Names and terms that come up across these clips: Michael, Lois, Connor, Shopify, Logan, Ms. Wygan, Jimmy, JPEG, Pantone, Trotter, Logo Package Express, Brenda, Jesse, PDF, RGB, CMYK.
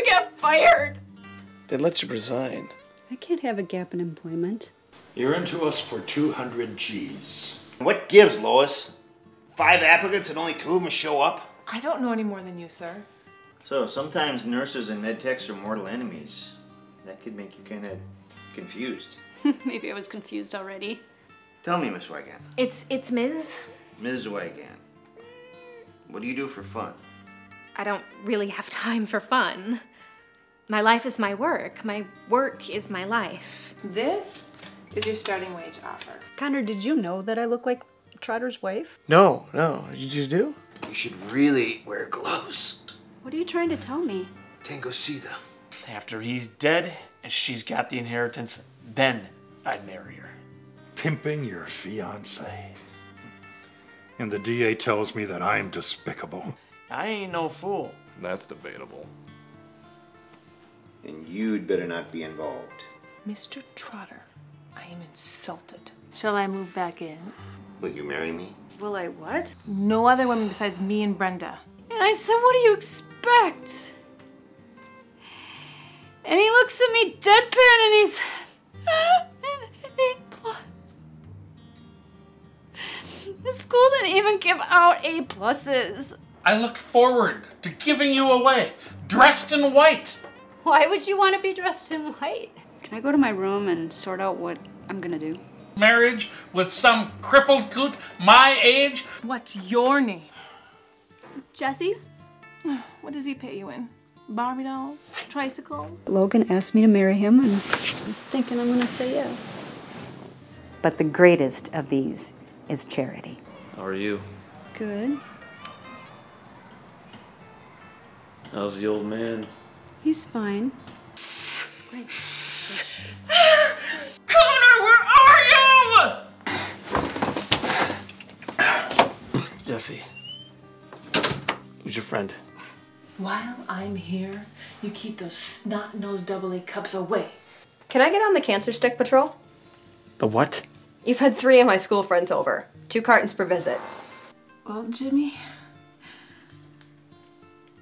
gonna get fired. Then let you resign. I can't have a gap in employment. You're into us for 200 G's. What gives, Lois? 5 applicants and only 2 of them show up? I don't know any more than you, sir. So, sometimes nurses and med techs are mortal enemies. That could make you kind of confused. Maybe I was confused already. Tell me, Ms. Wygan. It's Ms. Ms. Wygan. What do you do for fun? I don't really have time for fun. My life is my work. My work is my life. This is your starting wage offer. Connor, did you know that I look like Trotter's wife? No. You do? You should really wear gloves. What are you trying to tell me? Tango Sida. After he's dead and she's got the inheritance, then I'd marry her. Pimping your fiance. And the DA tells me that I'm despicable. I ain't no fool. That's debatable. And you'd better not be involved. Mr. Trotter, I am insulted. Shall I move back in? Will you marry me? Will I what? No other women besides me and Brenda. And I said, what do you expect? And he looks at me deadpan and he says, an 8+. The school didn't even give out A+. I look forward to giving you away, dressed in white. Why would you want to be dressed in white? Can I go to my room and sort out what I'm gonna do? Marriage with some crippled coot my age? What's your name? Jesse? What does he pay you in? Barbie dolls? Tricycles? Logan asked me to marry him and I'm thinking I'm gonna say yes. But the greatest of these is charity. How are you? Good. How's the old man? He's fine. It's great. Connor, where are you? Jesse, who's your friend? While I'm here, you keep those snot-nosed AA cups away. Can I get on the cancer stick patrol? The what? You've had 3 of my school friends over. 2 cartons per visit. Well, Jimmy,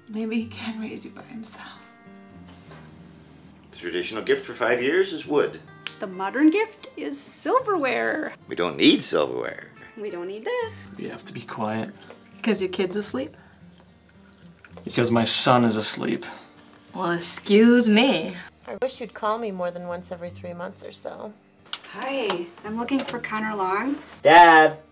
maybe he can raise you by himself. The traditional gift for 5 years is wood. The modern gift is silverware. We don't need silverware. We don't need this. You have to be quiet. Because your kid's asleep? Because my son is asleep. Well, excuse me. I wish you'd call me more than once every 3 months or so. Hi, I'm looking for Connor Long. Dad!